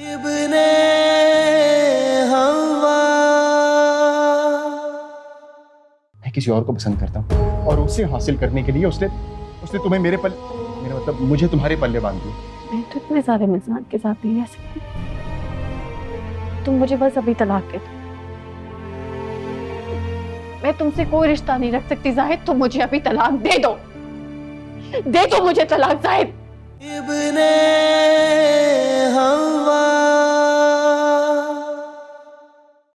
मैं किसी और को पसंद करता हूँ और उसे हासिल करने के लिए उसने तुम्हें मेरे पल्ले, मेरा मतलब मुझे तुम्हारे पल्ले बांध दिया। मैं तो इतने सारे मिजाज के साथ नहीं रह सकती। तुम मुझे बस अभी तलाक दे दो। मैं तुमसे कोई रिश्ता नहीं रख सकती जाहिद। तुम मुझे अभी तलाक दे दो। दे दो मुझे तलाक जाहिद। इब्ने हव्वा।